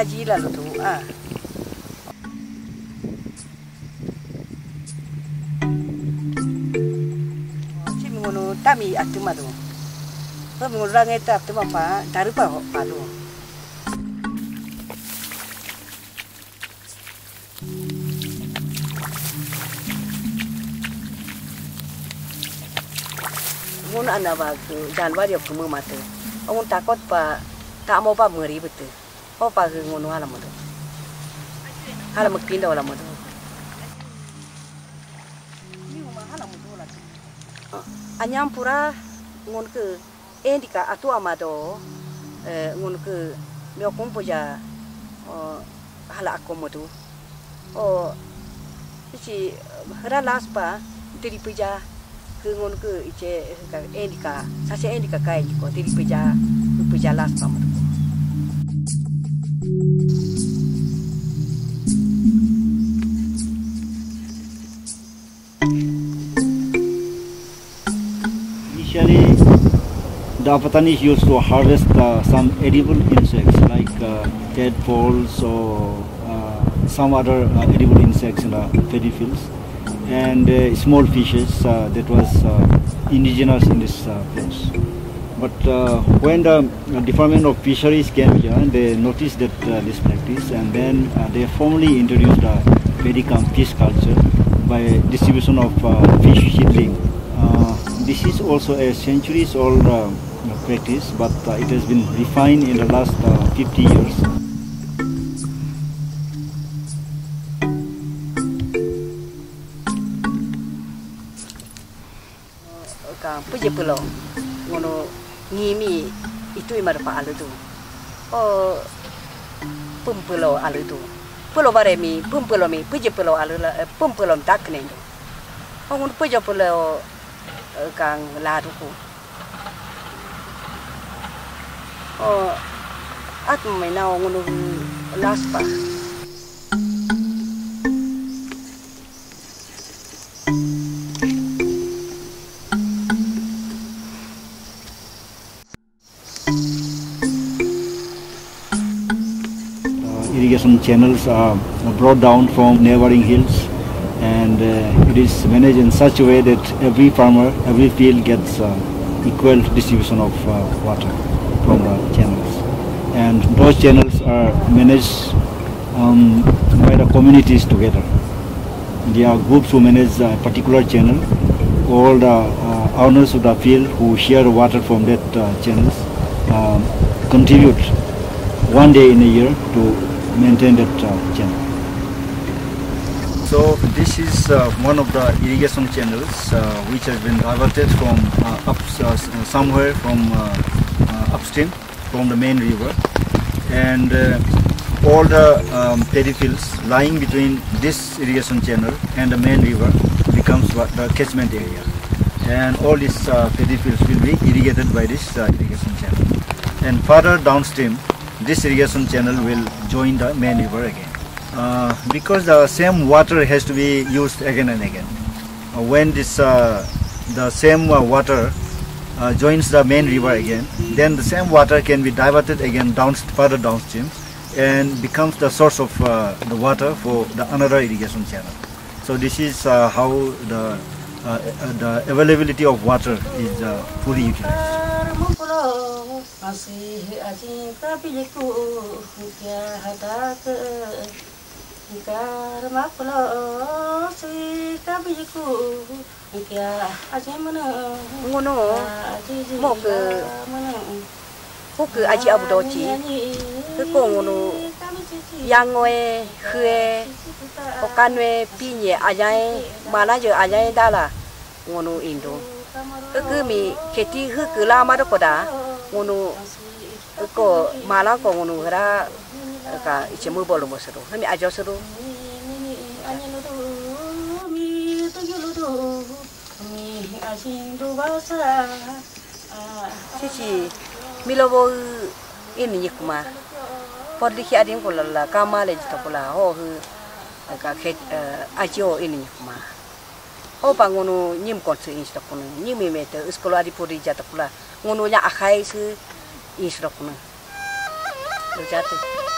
ajilan tu. Ah. Si mengono tami atuma tu. Kalau mengono rangai tak atuma pa, taruh pa pa tu. Mengono anda bagu, jangan wajib kamu mati. Kamu takut pa, tak mau pa meri betul. Kau pakai ngono alam tu, alam kini dah alam tu. Ni rumah alam tu lah. Anyam pura ngon ke, endika atu amado, ngon ke, melakukan puja halak aku tu. Oh, ini ralas pa, teri puja ke ngon ke, ini endika, sasa endika kaya ni ko teri puja, puja las pa tu. Initially, the Apatanis used to harvest some edible insects like tadpoles or some other edible insects in paddy fields and small fishes that was indigenous in this place. But when the Department of Fisheries came here, they noticed that this practice, and then they formally introduced a medicam fish culture by distribution of fish seedling. This is also a centuries-old practice, but it has been refined in the last 50 years. Puja pulau, ngono ngimi itu imar pa alu tu. Oh, pempulau alu tu. Pulau baremi, pempulau mi, puja pulau alu la, pempulau tak neng tu. Oh, ngono puja pulau kang laruku. Oh, at mana ngono laspa. Irrigation channels are brought down from neighboring hills, and it is managed in such a way that every farmer, every field gets equal distribution of water from the channels. And those channels are managed by the communities together. There are groups who manage a particular channel, all the owners of the field who share water from that channels contribute one day in a year to maintain that channel. So this is one of the irrigation channels which has been diverted from somewhere from upstream from the main river, and all the paddy fields lying between this irrigation channel and the main river becomes what the catchment area, and all these paddy fields will be irrigated by this irrigation channel. And further downstream, this irrigation channel will join the main river again. Because the same water has to be used again and again. When this the same water joins the main river again, then the same water can be diverted again further downstream and becomes the source of the water for the another irrigation channel. So this is how the availability of water is fully utilized. Masih asinta pilihku dia hadat nikar maklo si tabiku dia aje mana ngono mau ke aji abu doci ke kongono yangwe hue okanwe pinye ajai mana je ajai dala ngono indo ke mi keti ke kala maro koda ngono ko mala ko ngono hara ka ichemu bolu mosero hami ajo sero mi tuludo mi asindu basa cici milobo ini yikuma podiki adim kolalla kamale jitokola ho ka khet ajo ini yikuma ho pangono nyim konse instakono nyimi meta sekolah di pori jatokola. Ngono nya akhai se isrokna. Terjatuh.